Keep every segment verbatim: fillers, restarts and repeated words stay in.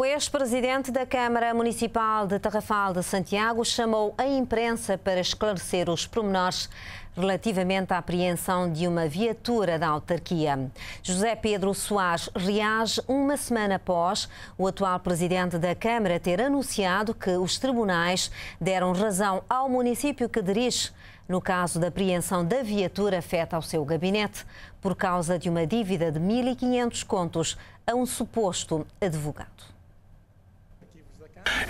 O ex-presidente da Câmara Municipal de Tarrafal de Santiago chamou a imprensa para esclarecer os pormenores relativamente à apreensão de uma viatura da autarquia. José Pedro Soares reage uma semana após o atual presidente da Câmara ter anunciado que os tribunais deram razão ao município que dirige no caso da apreensão da viatura afeta ao seu gabinete por causa de uma dívida de mil e quinhentos contos a um suposto advogado.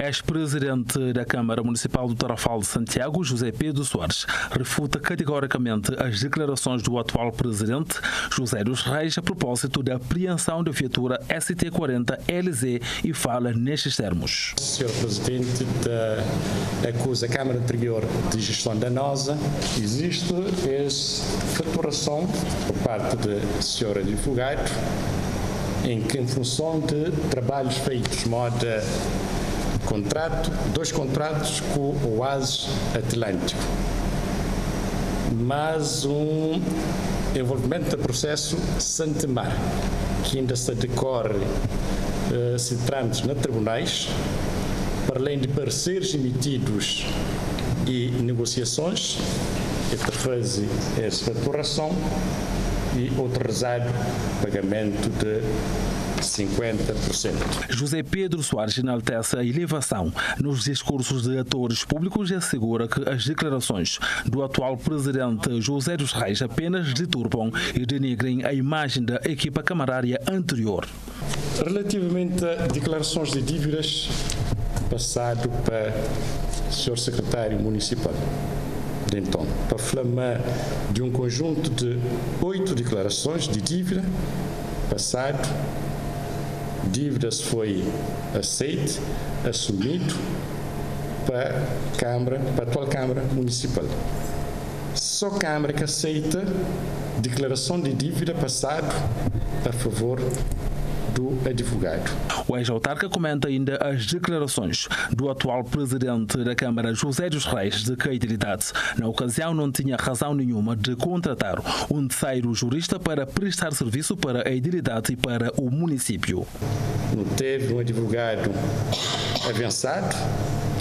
Ex-presidente da Câmara Municipal do Tarrafal de Santiago, José Pedro Soares, refuta categoricamente as declarações do atual presidente, José dos Reis, a propósito da apreensão da viatura S T quarenta L Z e fala nestes termos. O senhor Presidente da, acusa a Câmara Anterior de Gestão Danosa. Existe essa faturação por parte da senhora de Fugueiro, em que em função de trabalhos feitos, modo contrato, dois contratos com o Oasis Atlântico, mas um envolvimento do processo Santemar, que ainda se decorre uh, se trâmites nos tribunais, para além de pareceres emitidos e negociações, e fez essa faturação e autorizado o pagamento de cinquenta por cento. José Pedro Soares enaltece a elevação nos discursos de atores públicos e assegura que as declarações do atual presidente José dos Reis apenas deturpam e denigrem a imagem da equipa camarária anterior. Relativamente a declarações de dívidas, passado para o senhor secretário municipal, então, para falar de um conjunto de oito declarações de dívida passado, dívidas foi aceito, assumido para a Câmara, para a atual Câmara Municipal. Só a Câmara que aceita declaração de dívida passado a favor do advogado. O ex-autarca comenta ainda as declarações do atual presidente da Câmara, José dos Reis, de que a entidade, na ocasião, não tinha razão nenhuma de contratar um terceiro jurista para prestar serviço para a entidade e para o município. Não teve um advogado avançado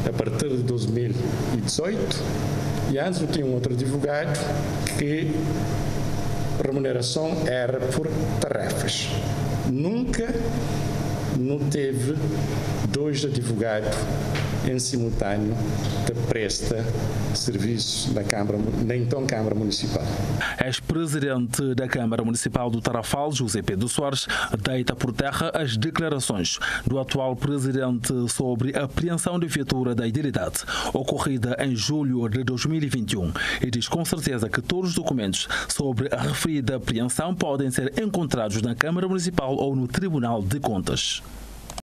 a partir de dois mil e dezoito e antes não tinha um outro advogado que a remuneração era por tarefas. Nunca não teve dois advogados em simultâneo que presta serviço na, Câmara, na então Câmara Municipal. Ex-presidente da Câmara Municipal do Tarrafal, José Pedro Soares, deita por terra as declarações do atual presidente sobre a apreensão de viatura da entidade, ocorrida em julho de dois mil e vinte e um, e diz com certeza que todos os documentos sobre a referida apreensão podem ser encontrados na Câmara Municipal ou no Tribunal de Contas.